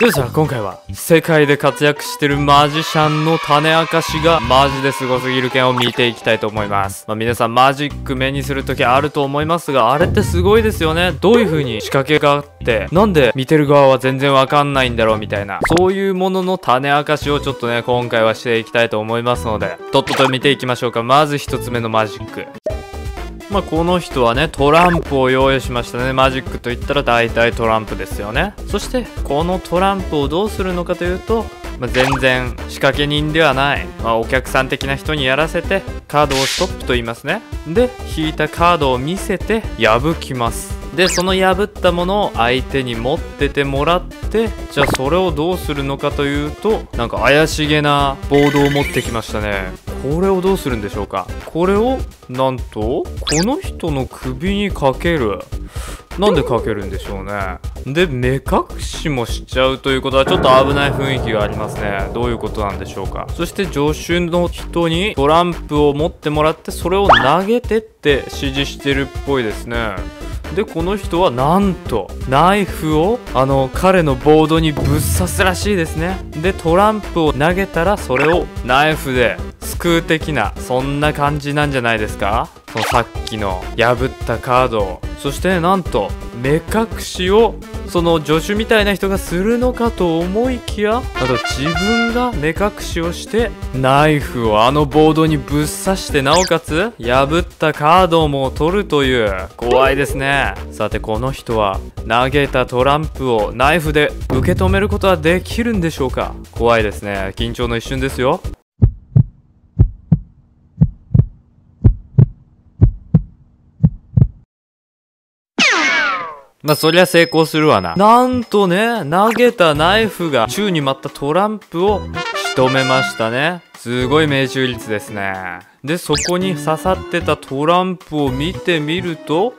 よっしゃ、今回は世界で活躍してるマジシャンの種明かしがマジですごすぎる件を見ていきたいと思います。まあ、皆さんマジック目にする時あると思いますが、あれってすごいですよね。どういう風に仕掛けがあって、なんで見てる側は全然わかんないんだろうみたいな、そういうものの種明かしをちょっとね、今回はしていきたいと思いますので、とっとと見ていきましょうか。まず一つ目のマジック。まあこの人はね、トランプを用意しましたね。マジックといったら大体トランプですよね。そしてこのトランプをどうするのかというと、まあ、全然仕掛け人ではない、まあ、お客さん的な人にやらせてカードをストップと言いますね。で引いたカードを見せて破きます。でその破ったものを相手に持っててもらって、じゃあそれをどうするのかというと、なんか怪しげなボードを持ってきましたね。これをどうするんでしょうか。これをなんとこの人の首にかける。なんでかけるんでしょうね。で目隠しもしちゃうということはちょっと危ない雰囲気がありますね。どういうことなんでしょうか。そして助手の人にトランプを持ってもらって、それを投げてって指示してるっぽいですね。でこの人はなんとナイフを彼のボードにぶっ刺すらしいですね。でトランプを投げたらそれをナイフで救う的な、そんな感じなんじゃないですか。そのさっきの破ったカードを、そしてなんと目隠しをその助手みたいな人がするのかと思いきや、あと自分が目隠しをしてナイフをボードにぶっ刺して、なおかつ破ったカードも取るという、怖いですね。さてこの人は投げたトランプをナイフで受け止めることはできるんでしょうか。怖いですね。緊張の一瞬ですよ。まあそりゃ成功するわな。なんとね、投げたナイフが宙に舞ったトランプを仕留めましたね。すごい命中率ですね。でそこに刺さってたトランプを見てみると、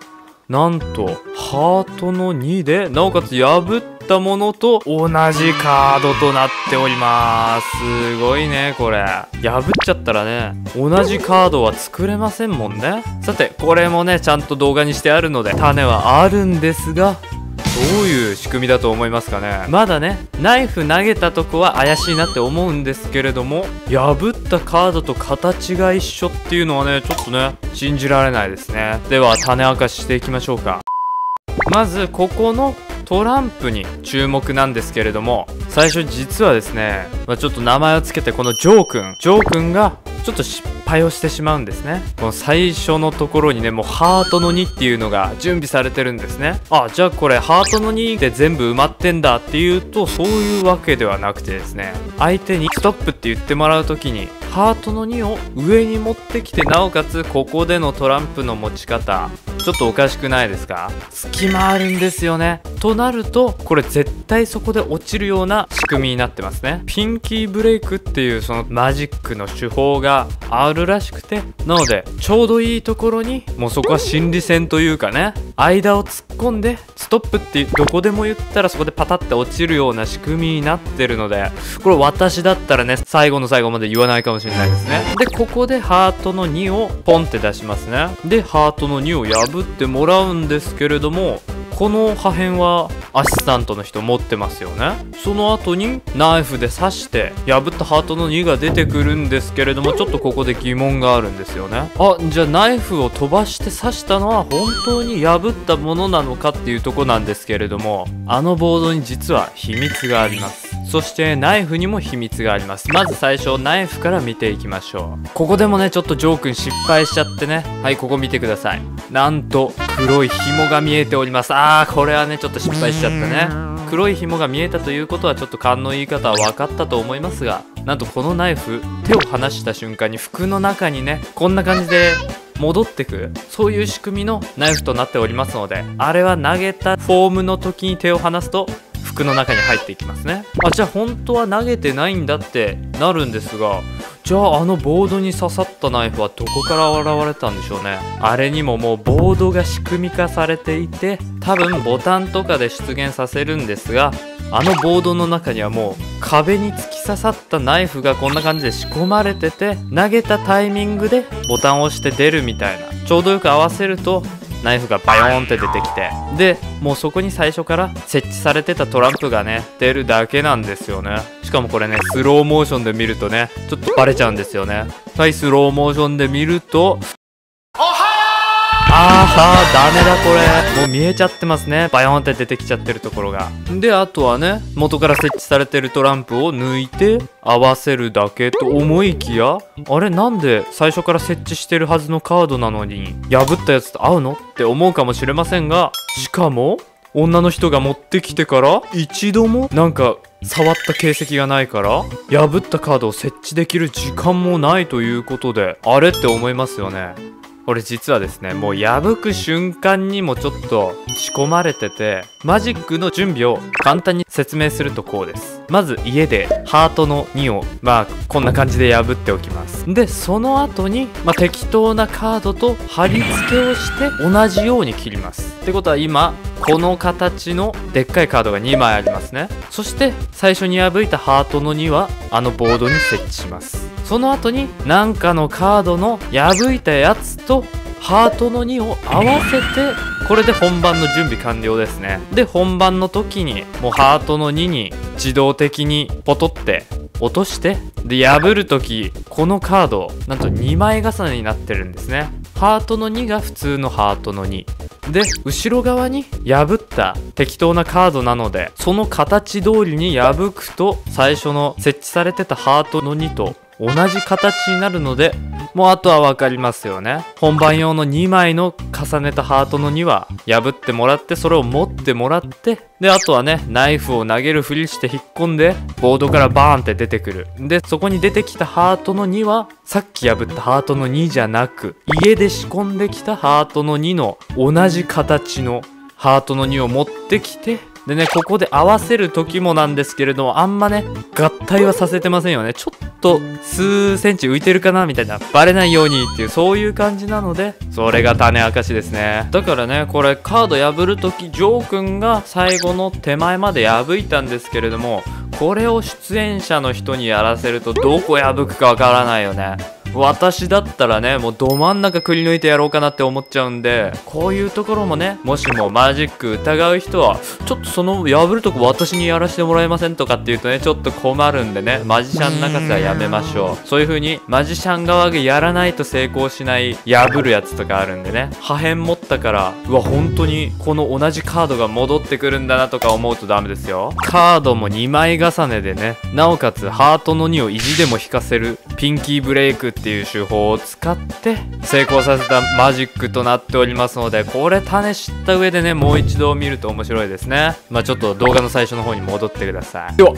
なんとハートの2で、なおかつ破ったものと同じカードとなっております。すごいね。これ破っちゃったらね、同じカードは作れませんもんね。さてこれもね、ちゃんと動画にしてあるので種はあるんですが、どういう仕組みだと思いますかね。まだね、ナイフ投げたとこは怪しいなって思うんですけれども、破ったカードと形が一緒っていうのはね、ちょっとね信じられないですね。では種明かししていきましょうか。まずここのトランプに注目なんですけれども、最初実はですね、まあ、ちょっと名前をつけてこのジョー君がちょっと失敗をしてしまうんですね。この最初のところにね、もうハートの2っていうのが準備されてるんですね。あ、じゃあこれハートの2で全部埋まってんだっていうと、そういうわけではなくてですね、相手にストップって言ってもらう時にハートの2を上に持ってきて、なおかつここでのトランプの持ち方ちょっとおかしくないですか。隙間あるんですよね。となるとこれ絶対そこで落ちるような仕組みになってますね。ピンキーブレイクっていうそのマジックの手法があるらしくて、なのでちょうどいいところに、もうそこは心理戦というかね、間を突っ込んでストップってどこでも言ったらそこでパタって落ちるような仕組みになってるので、これ私だったらね、最後の最後まで言わないかもしれないですね。でここでハートの2をポンって出しますね。でハートの2を破ってもらうんですけれども、この破片はアシスタントの人持ってますよね。その後にナイフで刺して破ったハートの2が出てくるんですけれども、ちょっとここで疑問があるんですよね。あ、じゃあナイフを飛ばして刺したのは本当に破ったものなのかっていうとこなんですけれども、あのボードに実は秘密があります。そしてナイフにも秘密があります。まず最初ナイフから見ていきましょう。ここでもね、ちょっとジョー君失敗しちゃってね。はい、ここ見てください。なんと黒い紐が見えております。あー、これはねちょっと失敗しちゃったね。黒い紐が見えたということは、ちょっと勘のいい方は分かったと思いますが、なんとこのナイフ、手を離した瞬間に服の中にね、こんな感じで戻ってく、そういう仕組みのナイフとなっておりますので、あれは投げたフォームの時に手を離すと服の中に入っていきますね。あ、じゃあ本当は投げてないんだってなるんですが、じゃあボードに刺さったナイフはどこから現れたんでしょうね。あれにももうボードが仕組み化されていて、多分ボタンとかで出現させるんですが、ボードの中にはもう壁に突き刺さったナイフがこんな感じで仕込まれてて、投げたタイミングでボタンを押して出るみたいな、ちょうどよく合わせるとナイフがバヨーンって出てきて、でもうそこに最初から設置されてたトランプがね出るだけなんですよね。しかもこれねスローモーションで見るとねちょっとバレちゃうんですよね。はい、スローモーションで見ると、あーダメだこれ、もう見えちゃってますね、バヨーンって出てきちゃってるところが。であとはね元から設置されてるトランプを抜いて合わせるだけと思いきや、あれなんで最初から設置してるはずのカードなのに破ったやつと合うのって思うかもしれませんが、しかも女の人が持ってきてから一度もなんか触った形跡がないから、破ったカードを設置できる時間もないということで、あれって思いますよね。これ実はですね、もう破く瞬間にもちょっと仕込まれてて、マジックの準備を簡単に説明するとこうです。まず家でハートの2をまあこんな感じで破っておきます。でその後に、まあ、適当なカードと貼り付けをして同じように切ります。ってことは今この形のでっかいカードが2枚ありますね。そして最初に破いたハートの2はあのボードに設置します。その後に何かのカードの破いたやつとハートの2を合わせて、これで本番の準備完了ですね。で本番の時にもうハートの2に自動的にポトって落として、で破る時このカードなんと2枚重ねになってるんですね。ハートの2が普通のハートの2で、後ろ側に破った適当なカードなので、その形通りに破くと最初の設置されてたハートの2と同じ形になるので、もうあとは分かりますよね。本番用の2枚の重ねたハートの2は破ってもらって、それを持ってもらって、であとはねナイフを投げるふりして引っ込んでボードからバーンって出てくる。でそこに出てきたハートの2はさっき破ったハートの2じゃなく、家で仕込んできたハートの2の同じ形のハートの2を持ってきて、でねここで合わせる時もなんですけれども、あんまね合体はさせてませんよね。ちょっと数センチ浮いてるかなみたいな、バレないようにっていう、そういう感じなので、それが種明かしですね。だからねこれカード破る時、ジョー君が最後の手前まで破いたんですけれども、これを出演者の人にやらせるとどこ破くかわからないよね。私だったらねもうど真ん中くり抜いてやろうかなって思っちゃうんで、こういうところもね、もしもマジック疑う人はちょっとその破るとこ私にやらせてもらえませんとかっていうとねちょっと困るんでね、マジシャン泣かせはやめましょう。そういう風にマジシャン側がやらないと成功しない破るやつとかあるんでね、破片持ったからうわ本当にこの同じカードが戻ってくるんだなとか思うとダメですよ。カードも2枚重ねでね、なおかつハートの2を意地でも引かせるピンキーブレイクっていう手法を使って成功させたマジックとなっておりますので、これ種知った上でねもう一度見ると面白いですね。まあちょっと動画の最初の方に戻ってください。では、